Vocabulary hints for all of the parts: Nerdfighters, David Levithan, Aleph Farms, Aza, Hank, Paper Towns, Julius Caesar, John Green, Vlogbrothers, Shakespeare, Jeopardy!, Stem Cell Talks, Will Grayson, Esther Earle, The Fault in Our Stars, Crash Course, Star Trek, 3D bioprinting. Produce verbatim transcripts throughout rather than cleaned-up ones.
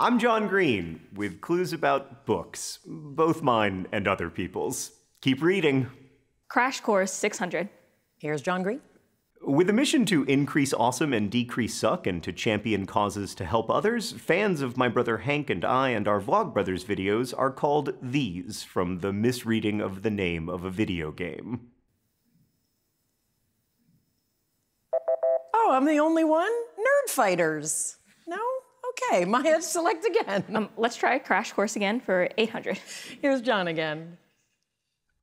I'm John Green with clues about books, both mine and other people's. Keep reading. Crash Course six hundred. Here's John Green. With a mission to increase awesome and decrease suck and to champion causes to help others, fans of my brother Hank and I and our Vlogbrothers videos are called these, from the misreading of the name of a video game. Oh, I'm the only one? Nerdfighters. No? Okay, Maya, select again. Um, let's try Crash Course again for eight hundred. Here's John again.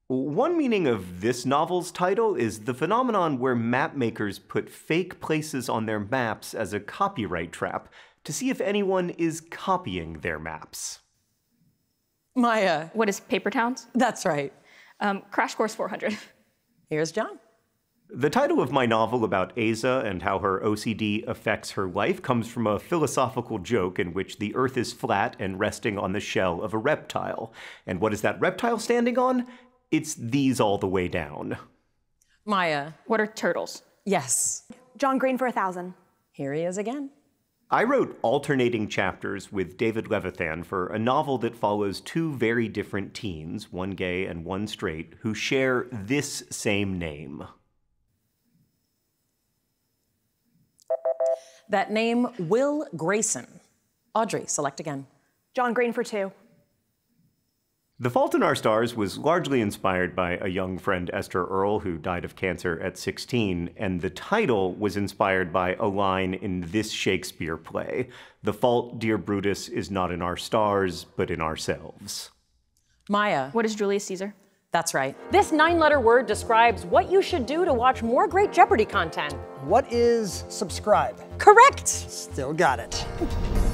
One meaning of this novel's title is the phenomenon where map makers put fake places on their maps as a copyright trap to see if anyone is copying their maps. Maya. What is Paper Towns? That's right. Um, Crash Course four hundred. Here's John. The title of my novel about Aza and how her O C D affects her life comes from a philosophical joke in which the earth is flat and resting on the shell of a reptile. And what is that reptile standing on? It's these all the way down. Maya. What are turtles? Yes. John Green for one thousand. Here he is again. I wrote alternating chapters with David Levithan for a novel that follows two very different teens, one gay and one straight, who share this same name. That name, Will Grayson. Audrey, select again. John Green for two. The Fault in Our Stars was largely inspired by a young friend, Esther Earle, who died of cancer at sixteen, and the title was inspired by a line in this Shakespeare play. The fault, dear Brutus, is not in our stars, but in ourselves. Maya. What is Julius Caesar? That's right. This nine-letter word describes what you should do to watch more great Jeopardy! Content. What is subscribe? Correct! Still got it.